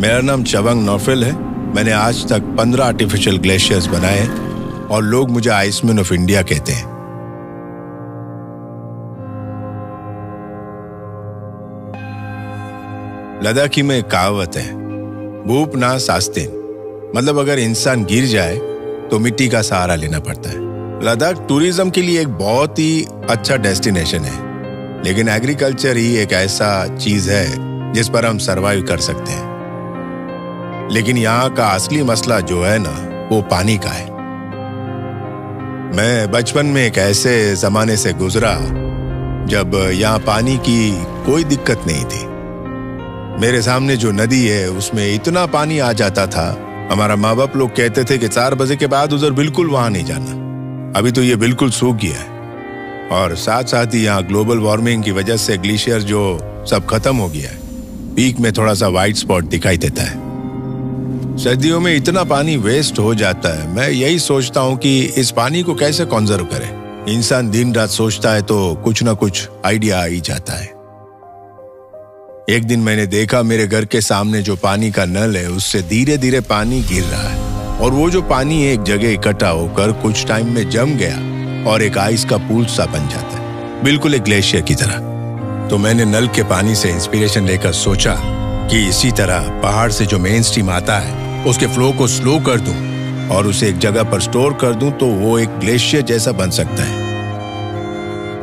मेरा नाम चेवांग नोरफेल है। मैंने आज तक 15 आर्टिफिशियल ग्लेशियर्स बनाए हैं और लोग मुझे आइसमैन ऑफ इंडिया कहते हैं। लद्दाखी में कहावत है, भूप ना सास्तेन, मतलब अगर इंसान गिर जाए तो मिट्टी का सहारा लेना पड़ता है। लद्दाख टूरिज्म के लिए एक बहुत ही अच्छा डेस्टिनेशन है, लेकिन एग्रीकल्चर ही एक ऐसा चीज है जिस पर हम सरवाइव कर सकते हैं। लेकिन यहाँ का असली मसला जो है ना, वो पानी का है। मैं बचपन में एक ऐसे जमाने से गुजरा जब यहाँ पानी की कोई दिक्कत नहीं थी। मेरे सामने जो नदी है उसमें इतना पानी आ जाता था, हमारा माँ बाप लोग कहते थे कि 4 बजे के बाद उधर बिल्कुल वहां नहीं जाना। अभी तो ये बिल्कुल सूख गया है और साथ साथ ही यहाँ ग्लोबल वार्मिंग की वजह से ग्लेशियर जो सब खत्म हो गया है। पीक में थोड़ा सा वाइट स्पॉट दिखाई देता है। सर्दियों में इतना पानी वेस्ट हो जाता है। मैं यही सोचता हूँ कि इस पानी को कैसे कंजर्व करें। इंसान दिन रात सोचता है तो कुछ ना कुछ आइडिया आ ही जाता है। एक दिन मैंने देखा मेरे घर के सामने जो पानी का नल है उससे धीरे धीरे पानी गिर रहा है और वो जो पानी एक जगह इकट्ठा होकर कुछ टाइम में जम गया और एक आइस का पूल सा बन जाता है, बिल्कुल एक ग्लेशियर की तरह। तो मैंने नल के पानी से इंस्पिरेशन लेकर सोचा कि इसी तरह पहाड़ से जो मेन स्ट्रीम आता है उसके फ्लो को स्लो कर दूं और उसे एक जगह पर स्टोर कर दूं तो वो एक ग्लेशियर जैसा बन सकता है।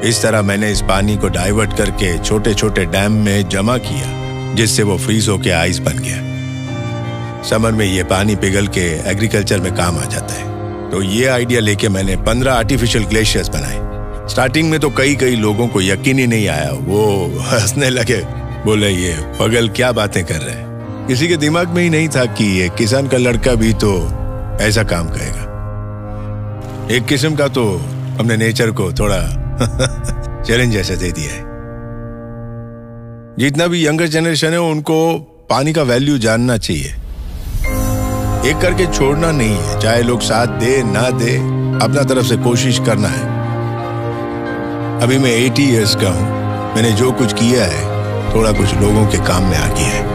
इस तरह मैंने इस पानी को डाइवर्ट करके छोटे छोटे डैम में जमा किया, जिससे वो फ्रीज होकर आइस बन गया। समर में ये पानी पिघल के एग्रीकल्चर में काम आ जाता है। तो ये आइडिया लेके मैंने 15 आर्टिफिशियल ग्लेशियर्स बनाए। स्टार्टिंग में तो कई लोगों को यकीन ही नहीं आया, वो हंसने लगे, बोले ये पगल क्या बातें कर रहे हैं। किसी के दिमाग में ही नहीं था कि ये किसान का लड़का भी तो ऐसा काम करेगा। एक किस्म का तो हमने नेचर को थोड़ा चैलेंज जैसा दे दिया है। जितना भी यंगर जनरेशन है उनको पानी का वैल्यू जानना चाहिए। एक करके छोड़ना नहीं है, चाहे लोग साथ दे ना दे, अपना तरफ से कोशिश करना है। अभी मैं 80 इयर्स का हूं। मैंने जो कुछ किया है थोड़ा कुछ लोगों के काम में आ गया है।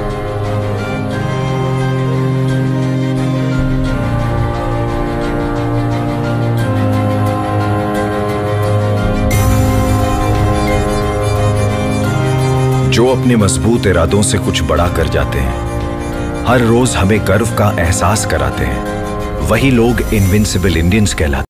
जो अपने मजबूत इरादों से कुछ बड़ा कर जाते हैं, हर रोज हमें गर्व का एहसास कराते हैं, वही लोग इनविंसिबल इंडियंस कहलाते हैं।